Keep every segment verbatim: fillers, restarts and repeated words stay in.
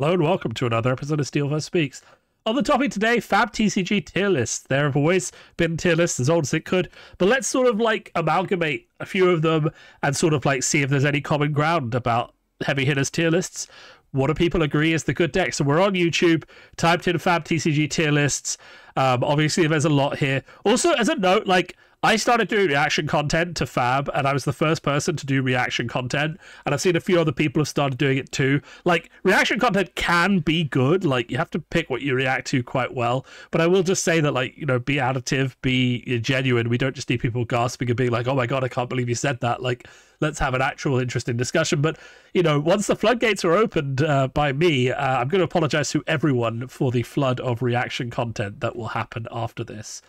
Hello and welcome to another episode of Steelfur Speaks. On the topic today, Fab T C G tier lists. There have always been tier lists as old as it could, but let's sort of like amalgamate a few of them and sort of like see if there's any common ground about Heavy Hitters tier lists. What do people agree is the good deck? So we're on YouTube, typed in Fab T C G tier lists. Um, obviously, there's a lot here. Also, as a note, like I started doing reaction content to Fab, and I was the first person to do reaction content, and I've seen a few other people have started doing it too. Like, reaction content can be good, like, you have to pick what you react to quite well, but I will just say that, like, you know, be additive, be genuine. We don't just need people gasping and being like, oh my god, I can't believe you said that. Like, let's have an actual interesting discussion. But, you know, once the floodgates are opened uh, by me, uh, I'm going to apologize to everyone for the flood of reaction content that will happen after this.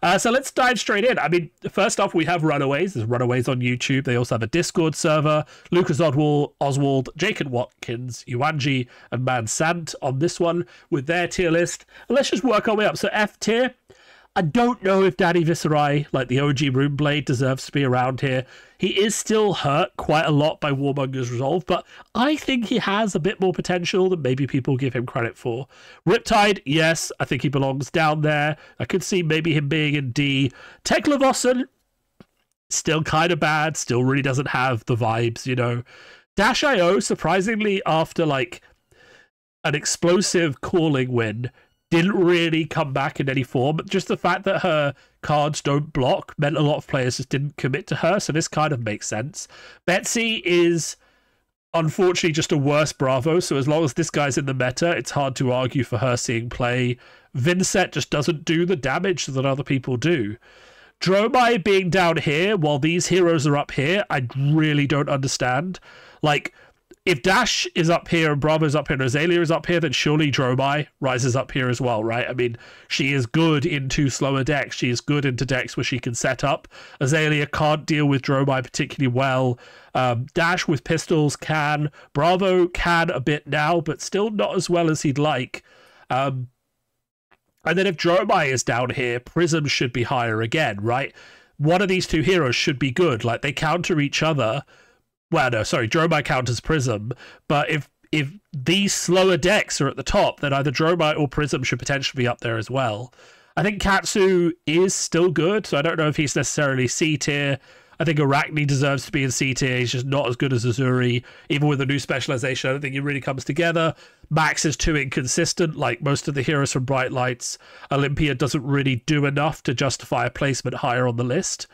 Uh, so let's dive straight in. I mean, first off, we have Runaways. There's Runaways on YouTube. They also have a Discord server. Lucas Odwell, Oswald, Jacob Watkins, Yuanji, and Man Sant on this one with their tier list. And let's just work our way up. So F tier. I don't know if Danny Visserai, like the O G Runeblade, deserves to be around here. He is still hurt quite a lot by Warmonger's Resolve, but I think he has a bit more potential than maybe people give him credit for. Riptide, yes, I think he belongs down there. I could see maybe him being in D. Teklovossen, still kind of bad, still really doesn't have the vibes, you know. Dash dot I O, surprisingly, after like an explosive calling win, didn't really come back in any form. Just the fact that her cards don't block meant a lot of players just didn't commit to her, so this kind of makes sense. Betsy is unfortunately just a worse Bravo, so as long as this guy's in the meta, it's hard to argue for her seeing play. Vincent just doesn't do the damage that other people do. Dromai being down here while these heroes are up here, I really don't understand. Like, if Dash is up here and Bravo's up here and Azalea is up here, then surely Dromai rises up here as well, right? I mean, she is good into slower decks. She is good into decks where she can set up. Azalea can't deal with Dromai particularly well. Um, Dash with pistols can. Bravo can a bit now, but still not as well as he'd like. Um, and then if Dromai is down here, Prism should be higher again, right? One of these two heroes should be good. Like, they counter each other. Well, no, sorry, Dromai counters Prism, but if if these slower decks are at the top, then either Dromai or Prism should potentially be up there as well. I think Katsu is still good, so I don't know if he's necessarily C tier. I think Arachne deserves to be in C tier. He's just not as good as Azuri. Even with a new specialization, I don't think he really comes together. Max is too inconsistent, like most of the heroes from Bright Lights. Olympia doesn't really do enough to justify a placement higher on the list.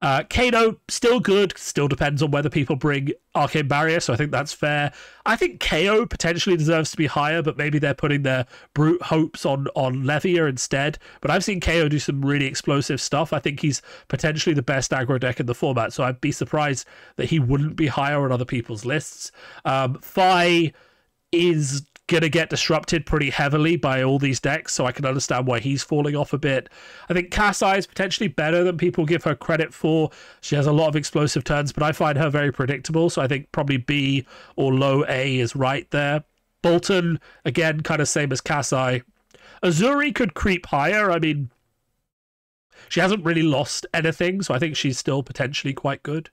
Uh, Kano, still good, still depends on whether people bring Arcane Barrier, so I think that's fair. I think K O potentially deserves to be higher, but maybe they're putting their brute hopes on, on Levia instead. But I've seen K O do some really explosive stuff. I think he's potentially the best aggro deck in the format, so I'd be surprised that he wouldn't be higher on other people's lists. Um, Fi is going to get disrupted pretty heavily by all these decks, so I can understand why he's falling off a bit. I think Kassai is potentially better than people give her credit for. She has a lot of explosive turns, but I find her very predictable, so I think probably B or low A is right there. Bolton, again, kind of same as Kassai. Azuri could creep higher. I mean, she hasn't really lost anything, so I think she's still potentially quite good.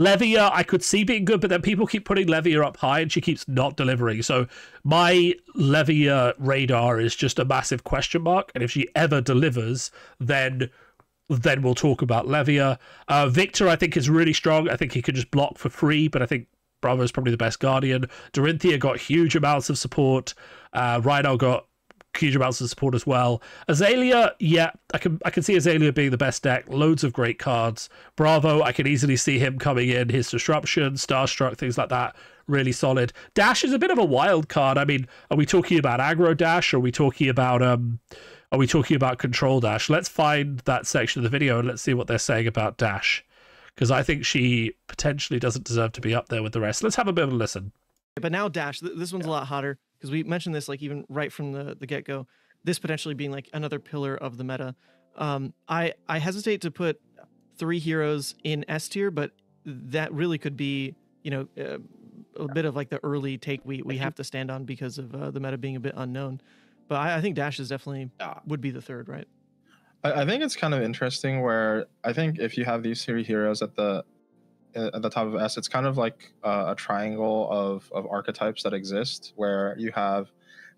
Levia, I could see being good, but then people keep putting Levia up high and she keeps not delivering. So my Levia radar is just a massive question mark. And if she ever delivers, then then we'll talk about Levia. Uh, Victor, I think, is really strong. I think he could just block for free, but I think Bravo is probably the best Guardian. Dorinthia got huge amounts of support. Uh, Rhino got huge amounts of support as well. Azalea, yeah, I can I can see Azalea being the best deck. Loads of great cards. Bravo, I can easily see him coming in. His Disruption, Starstruck, things like that, really solid. Dash is a bit of a wild card. I mean, are we talking about aggro Dash? Or are we talking about um, are we talking about control Dash? Let's find that section of the video and let's see what they're saying about Dash, because I think she potentially doesn't deserve to be up there with the rest. Let's have a bit of a listen. But now Dash, th this one's yeah. a lot hotter. Because we mentioned this, like, even right from the, the get-go, this potentially being, like, another pillar of the meta. Um, I, I hesitate to put three heroes in S tier, but that really could be, you know, uh, a bit of, like, the early take we, we have to stand on because of uh, the meta being a bit unknown. But I, I think Dash is definitely would be the third, right? I, I think it's kind of interesting where I think if you have these three heroes at the at the top of S, it's kind of like uh, a triangle of, of archetypes that exist, where you have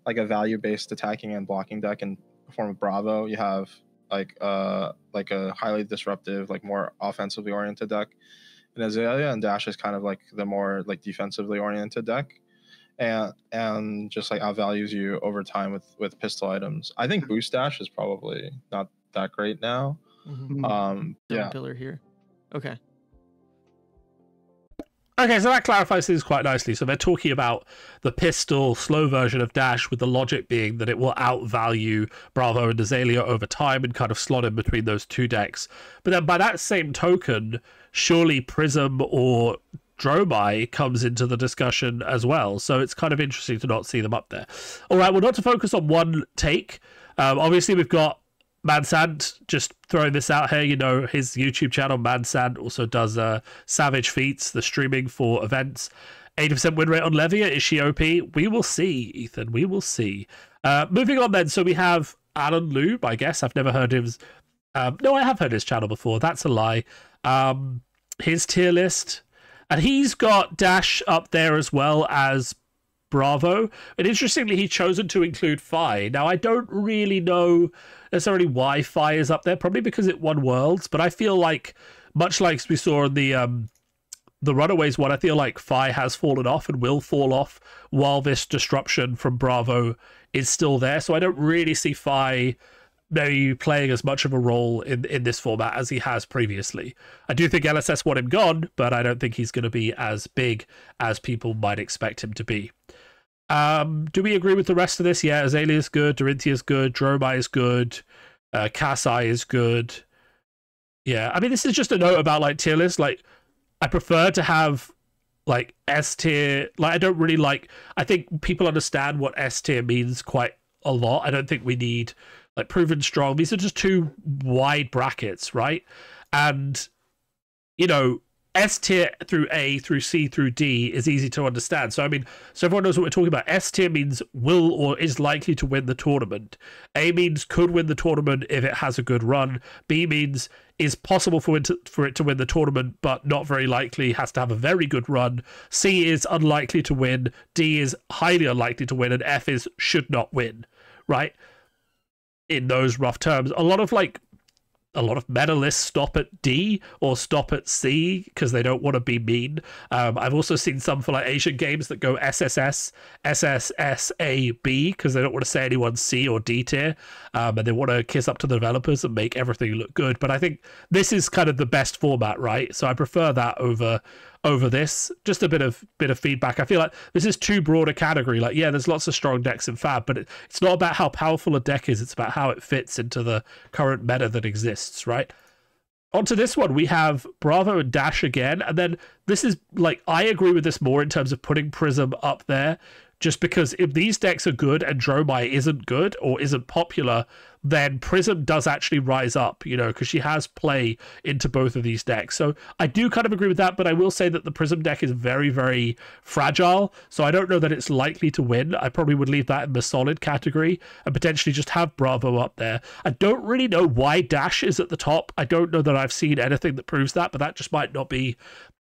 like a value-based attacking and blocking deck in the form of Bravo. You have like uh, like a highly disruptive, like more offensively oriented deck in Azalea, and Dash is kind of like the more like defensively oriented deck, and and just like outvalues you over time with with pistol items. I think Boost Dash is probably not that great now. Mm-hmm. Um, yeah. Pillar here. Okay. Okay, so that clarifies things quite nicely. So they're talking about the pistol slow version of Dash, with the logic being that it will outvalue Bravo and Azalea over time and kind of slot in between those two decks. But then by that same token, surely Prism or Dromai comes into the discussion as well. So it's kind of interesting to not see them up there. All right, well, not to focus on one take. Um, obviously, we've got Man Sant, just throwing this out here, you know, his YouTube channel, Man Sant, also does uh, Savage Feats, the streaming for events. eighty percent win rate on Levia. Is she O P? We will see, Ethan. We will see. Uh, moving on then. So we have Alan Lube, I guess. I've never heard his... Um, no, I have heard his channel before. That's a lie. Um, his tier list. And he's got Dash up there as well as Bravo. And interestingly, he's chosen to include Fi. Now, I don't really know necessarily why Fi is up there, probably because it won Worlds, but I feel like, much like we saw in the um the Runaways one, I feel like Fi has fallen off and will fall off while this disruption from Bravo is still there. So I don't really see Fi maybe playing as much of a role in in this format as he has previously. I do think L S S want him gone, but I don't think he's going to be as big as people might expect him to be. Um, do we agree with the rest of this? Yeah, Azalea is good, Dorinthia is good, Dromai is good, uh, Kassai is good. Yeah, I mean, this is just a note about like tier lists. Like, I prefer to have like S tier. Like, I don't really like. I think people understand what S tier means quite a lot. I don't think we need like proven strong. These are just two wide brackets, right? And you know, S tier through A through C through D is easy to understand. So, I mean, so everyone knows what we're talking about. S tier means will or is likely to win the tournament. A means could win the tournament if it has a good run. B means is possible for it to, for it to win the tournament, but not very likely, has to have a very good run. C is unlikely to win. D is highly unlikely to win. And F is should not win, right? In those rough terms. A lot of like... A lot of meta lists stop at D or stop at C because they don't want to be mean. Um, I've also seen some for like Asian games that go S S S, S S S A B because they don't want to say anyone's C or D tier, um, and they want to kiss up to the developers and make everything look good. But I think this is kind of the best format, right? So I prefer that over over this. Just a bit of bit of feedback. I feel like this is too broad a category. Like, yeah, there's lots of strong decks in Fab, but it, it's not about how powerful a deck is. It's about how it fits into the current meta that exists. Right, onto this one we have Bravo and Dash again, and then this is like, I agree with this more in terms of putting Prism up there, just because if these decks are good and Dromai isn't good or isn't popular, then Prism does actually rise up, you know, because she has play into both of these decks. So I do kind of agree with that, but I will say that the Prism deck is very, very fragile, so I don't know that it's likely to win. I probably would leave that in the solid category and potentially just have Bravo up there. I don't really know why Dash is at the top. I don't know that I've seen anything that proves that, but that just might not be,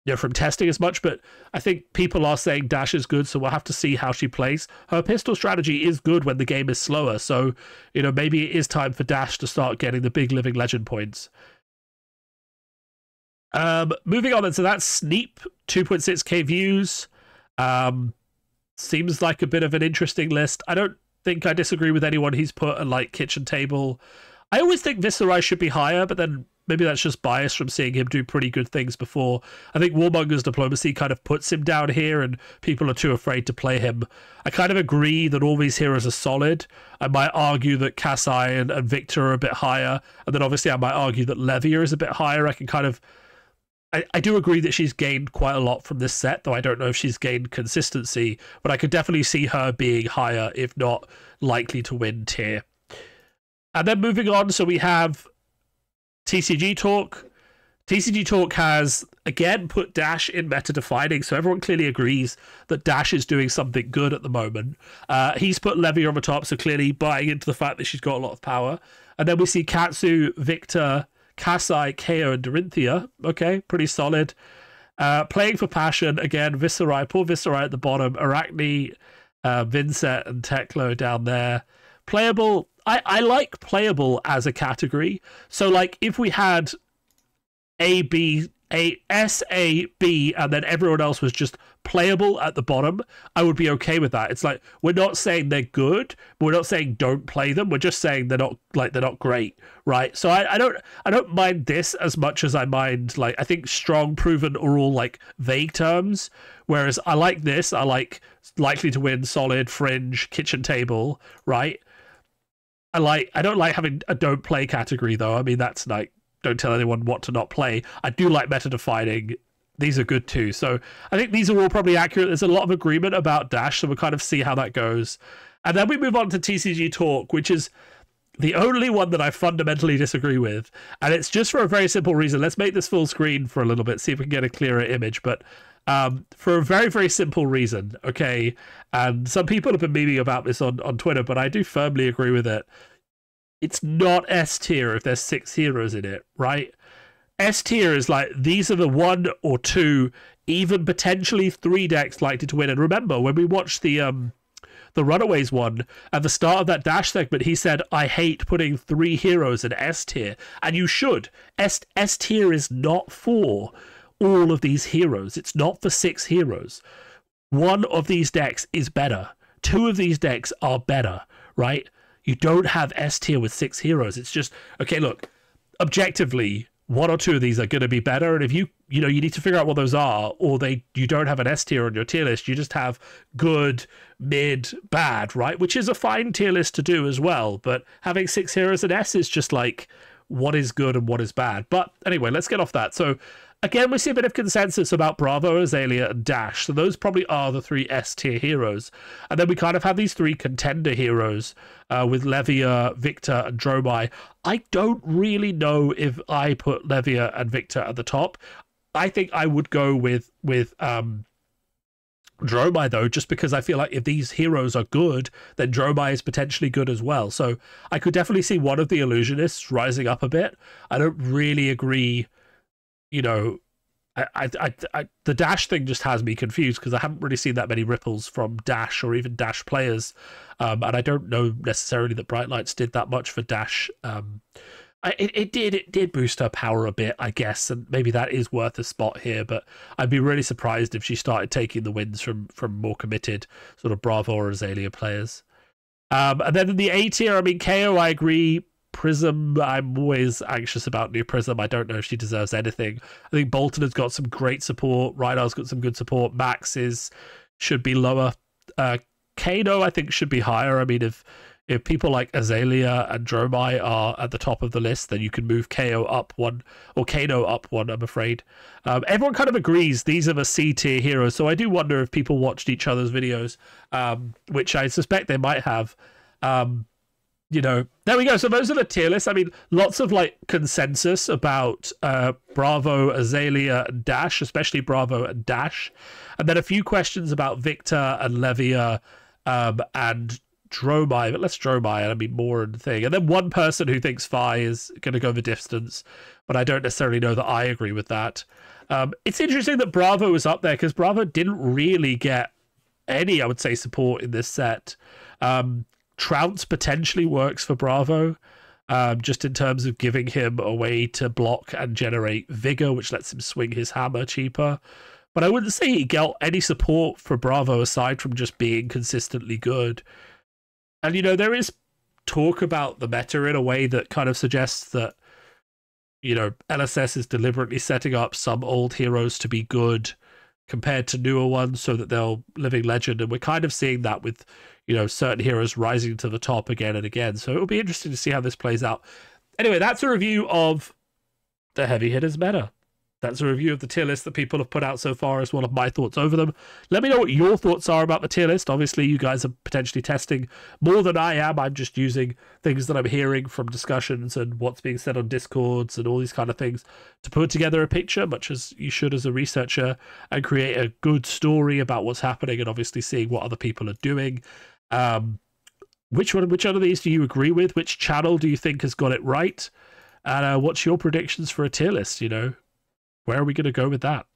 you know, from testing as much. But I think people are saying Dash is good, so we'll have to see how she plays. Her pistol strategy is good when the game is slower, so, you know, maybe it is time for Dash to start getting the big living legend points. Um, moving on then, so that's Sneep, two point six K views. Um, seems like a bit of an interesting list. I don't think I disagree with anyone he's put at like Kitchen Table. I always think Viserai should be higher, but then maybe that's just bias from seeing him do pretty good things before. I think Warmonger's Diplomacy kind of puts him down here, and people are too afraid to play him. I kind of agree that all these heroes are solid. I might argue that Kassai and, and Victor are a bit higher, and then obviously I might argue that Levia is a bit higher. I can kind of... I, I do agree that she's gained quite a lot from this set, though I don't know if she's gained consistency, but I could definitely see her being higher, if not likely to win tier. And then moving on, so we have T C G Talk. T C G Talk has, again, put Dash in meta-defining, so everyone clearly agrees that Dash is doing something good at the moment. Uh, he's put Levia on the top, so clearly buying into the fact that she's got a lot of power. And then we see Katsu, Victor, Kassai, Kaio, and Dorinthia. Okay, pretty solid. Uh, playing for passion again. Viserai, poor Viserai at the bottom. Arachne, uh, Vincent, and Teklo down there. Playable. I I like playable as a category. So like if we had A B A S A B and then everyone else was just playable at the bottom, I would be okay with that. It's like we're not saying they're good, but we're not saying don't play them. We're just saying they're not like they're not great, right? So I, I don't I don't mind this as much as I mind like I think strong, proven are all like vague terms. Whereas I like this, I like likely to win, solid, fringe, kitchen table, right? I like I don't like having a don't play category though. I mean that's like don't tell anyone what to not play. I do like meta defining. These are good too. So I think these are all probably accurate. There's a lot of agreement about Dash, so we'll kind of see how that goes. And then we move on to T C G Talk, which is the only one that I fundamentally disagree with. And it's just for a very simple reason. Let's make this full screen for a little bit, see if we can get a clearer image. But um, for a very, very simple reason, okay? And some people have been memeing about this on, on Twitter, but I do firmly agree with it. It's not S tier if there's six heroes in it, right? S tier is like, these are the one or two, even potentially three decks likely to win. And remember, when we watched the um, the Runaways one, at the start of that Dash segment, he said, I hate putting three heroes in S tier. And you should. S, S tier is not for all of these heroes. It's not for six heroes. One of these decks is better. Two of these decks are better, right? You don't have S tier with six heroes. It's just, okay, look, objectively, one or two of these are going to be better, and if you you know you need to figure out what those are, or they you don't have an S tier on your tier list. You just have good, mid, bad, right? Which is a fine tier list to do as well, but having six heroes in S is just like what is good and what is bad. But anyway, let's get off that. So again, we see a bit of consensus about Bravo, Azalea, and Dash, so those probably are the three S tier heroes. And then we kind of have these three contender heroes uh, with Levia, Victor, and Dromai. I don't really know if I put Levia and Victor at the top. I think I would go with with um, Dromai though, just because I feel like if these heroes are good, then Dromai is potentially good as well. So I could definitely see one of the illusionists rising up a bit. I don't really agree. You know, I, I, I, the Dash thing just has me confused because I haven't really seen that many ripples from Dash or even Dash players. Um, and I don't know necessarily that Bright Lights did that much for Dash. Um, I, it, it did it did boost her power a bit, I guess, and maybe that is worth a spot here. But I'd be really surprised if she started taking the wins from, from more committed sort of Bravo or Azalea players. Um, and then in the A tier, I mean, K O, I agree. Prism, I'm always anxious about new Prism. I don't know if she deserves anything. I think Bolton has got some great support. Rydar's got some good support. Max is should be lower. Uh, Kano, I think, should be higher. I mean, if if people like Azalea and Dromai are at the top of the list, then you can move K O up one or Kano up one, I'm afraid. Um, everyone kind of agrees these are the C tier heroes, so I do wonder if people watched each other's videos, um, which I suspect they might have. Um, You know, there we go. So those are the tier lists. I mean, lots of like consensus about uh, Bravo, Azalea, and Dash, especially Bravo and Dash. And then a few questions about Victor and Levia um, and Dromai, but let's Dromai, I mean, more and thing. And then one person who thinks Fi is going to go the distance, but I don't necessarily know that I agree with that. Um, it's interesting that Bravo was up there because Bravo didn't really get any, I would say, support in this set. Um, Trounce potentially works for Bravo, um, just in terms of giving him a way to block and generate vigor, which lets him swing his hammer cheaper. But I wouldn't say he got any support for Bravo aside from just being consistently good. And, you know, there is talk about the meta in a way that kind of suggests that, you know, L S S is deliberately setting up some old heroes to be good compared to newer ones so that they'll living legend. And we're kind of seeing that with, you know, certain heroes rising to the top again and again. So it'll be interesting to see how this plays out. Anyway, that's a review of the Heavy Hitters meta. That's a review of the tier list that people have put out so far as one of my thoughts over them. Let me know what your thoughts are about the tier list. Obviously, you guys are potentially testing more than I am. I'm just using things that I'm hearing from discussions and what's being said on Discords and all these kind of things to put together a picture, much as you should as a researcher, and create a good story about what's happening and obviously seeing what other people are doing. Um, which one, which one of these do you agree with? Which channel do you think has got it right? And uh, what's your predictions for a tier list? You know, where are we going to go with that?